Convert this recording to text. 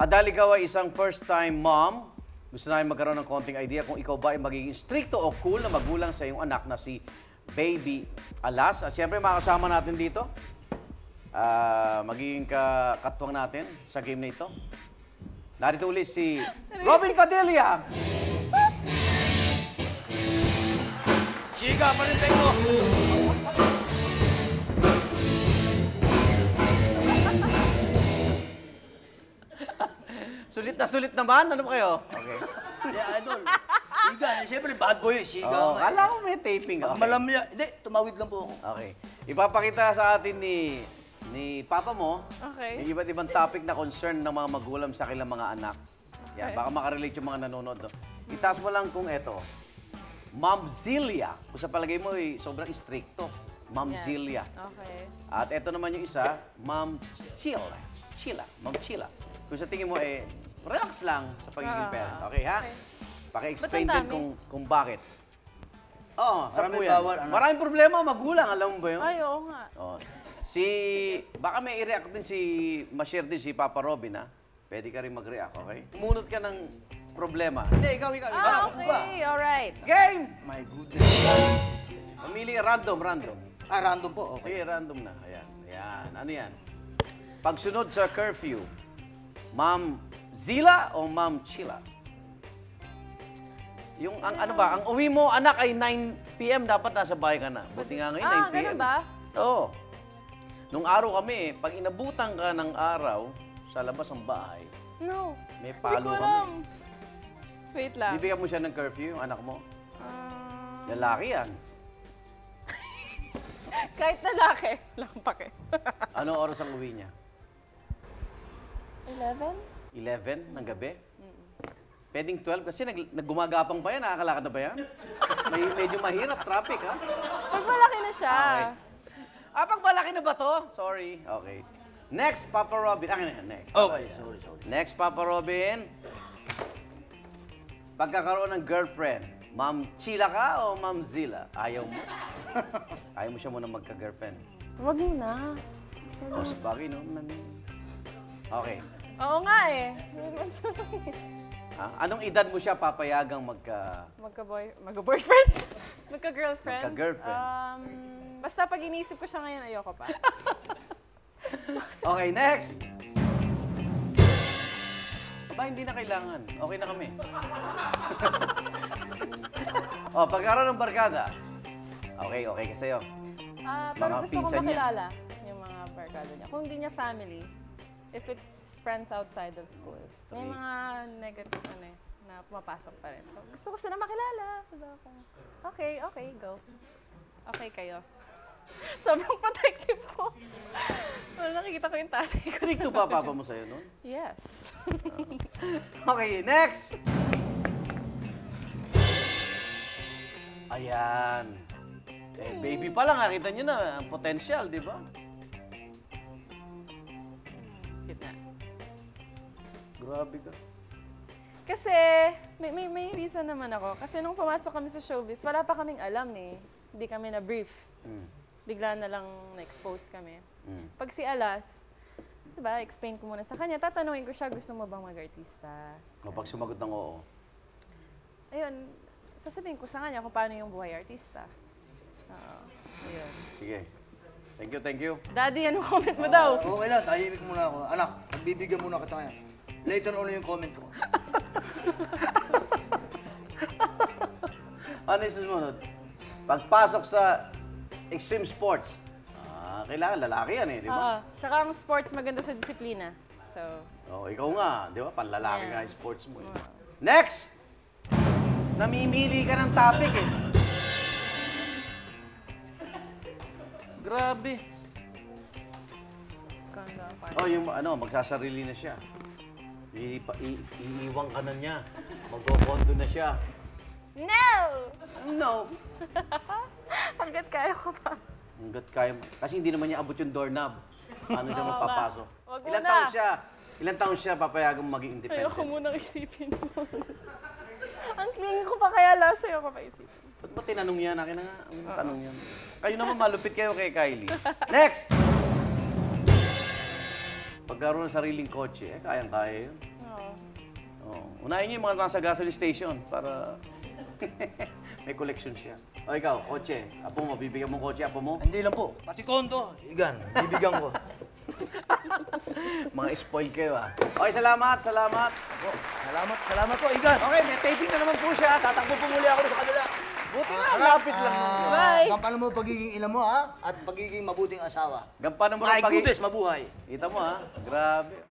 Adal, ikaw ay isang first-time mom. Gusto namin magkaroon ng konting idea kung ikaw ba ay magiging stricto o cool na magulang sa iyong anak na si Baby Alas. At siyempre, makasama natin dito. Magiging katwang natin sa game na ito. Narito ulit si Robin Padilla. Chika, panintay ko! Sulit na sulit naman. Ano ba kayo? Okay. Yeah, idol. Siga. Siyempre, bad boy. Siga. Oh, kala ko may taping. Okay. Malamya. Hindi, tumawid lang po ako. Okay. Ipapakita sa atin ni Papa mo okay. Yung iba't ibang topic na concern ng mga magulang sa kanilang mga anak. Yan, okay. Baka makarelate yung mga nanonood. Itaas mo lang kung eto. Momzilia. Kung sa palagay mo, sobrang istrikto. Momzilia. Yeah. Okay. At eto naman yung isa, Momchila. Chila. Momchila. Kung sa tingin mo, relax lang sa pagiging parent. Okay, ha? Okay. Paki-explain din kung bakit. Oo, sarap po yan. Maraming problema, magulang. Alam mo ba yun? Ay, oo nga. Oo. Baka may i-react din ma-share din si Papa Robin, ha? Pwede ka rin mag-react, okay? Munod ka ng problema. Hindi, ikaw. Ah, okay, alright. Game! My goodness. Pamili, random. Ah, random po, okay. Sige, random na. Ayan. Ano yan? Pagsunod sa curfew. Momzilla o Momchila? Yung ano ba, ang uwi mo anak ay 9 PM dapat nasa bahay ka na. Buti nga ngayon 9 PM. Ganun ba? Oo. Nung araw kami, pag inabutan ka ng araw sa labas ng bahay. No. May palo kami. Wait lang. Bibigyan mo siya ng curfew yung anak mo? Lalaki yan. Kahit lalaki, lampake. Anong oras ang uwi niya? 11? 11 ng gabi? Mm-mm. Pwedeng 12 kasi naggumagapang pa yan. Nakakalakad na ba yan? Medyo mahirap traffic, ha? Pag malaki na siya. Okay. Ah, pag malaki na ba to? Sorry. Okay. Next, Papa Robin. Next. Okay, sorry. Next, Papa Robin. Pagkakaroon ng girlfriend, Momchila ka o Momzilla? Ayaw mo? Ayaw mo siya muna magka-girlfriend? Huwag na. O, sabagay, no? Okay. Oo nga eh. Anong edad mo siya papayagang magka-boyfriend? Magka-girlfriend? Magka-girlfriend. Basta pag iniisip ko siya ngayon, ayoko pa. Okay, next! Aba, hindi na kailangan. Okay na kami. O, pagkaroon ng barkada. Okay ka sa'yo. Parang gusto kong makilala yung mga barkada niya. Kung hindi niya family, if it's friends outside of school, may mga negative na pumapasok pa rin. So, gusto ko sila makilala. Diba? Okay, go. Okay kayo. Sobrang protective ko. Nakikita ko yung tatay ko. Dikto pa papa mo sa'yo nun? Yes. Okay, next! Ayan. Eh, baby pa lang. Nakita nyo na ang potential, di ba? Grabe ka. Kasi, may reason naman ako. Kasi nung pumasok kami sa showbiz, wala pa kaming alam eh. Hindi kami na-brief. Bigla na lang na-expose kami. Pag si Alas, diba, explain ko muna sa kanya. Tatanungin ko siya, gusto mo bang mag-artista? Pag sumagot ng oo. Ayun, sasabihin ko sa kanya kung paano yung buhay artista. Ayun. Sige. Thank you. Daddy, anong comment mo daw? Okay lang, tahimik muna ako. Anak, bibigyan muna kita kanya. Later on yung comment ko. Ano yung susunod? Pagpasok sa extreme sports. Kailangan lalaki yan eh, di ba? Tsaka ang sports maganda sa disiplina. So, ikaw nga, di ba? Panlalaki nga yung sports mo. Eh. Next! Namimili ka ng topic eh. Grabe. Yung magsasarili na siya. Iiwang ka na niya. Magkokondo na siya. No! Hanggat kaya ko pa. Hanggat kaya mo. Kasi hindi naman niya abot yung doorknob. Paano siya magpapasok? Ilang taon siya papayagang maging independent? Ayoko munang isipin mo. Ang clingy ko pa kaya last sa'yo ko pa isipin. Ba't ba tinanong yan? Akin na nga. Ang tanong yan. Kayo naman malupit kayo kay Kylie. Next! Pagkaroon ng sariling kotse, eh, kayang-kaya yun. Oo. Oh. Unahin niyo yung mga nasa gasoline station para may collection siya. O ikaw, kotse. Apo mo, bibigyan mo kotse, apo mo? Hindi lang po. Pati kondo. Igan, bibigyan ko. Mga spoil kayo, ah. Okay, salamat, salamat. Oh, salamat, salamat po, Igan. Okay, may taping na naman po siya. Tatakbo po muli ako sa kanila. Buti na, lapit lang. Bye! Gampanan mo pagiging ina mo, ha? At pagiging mabuting asawa. Gampanan mo ng pagiging... My goodness, mabuhay. Kita mo, ha? Grabe.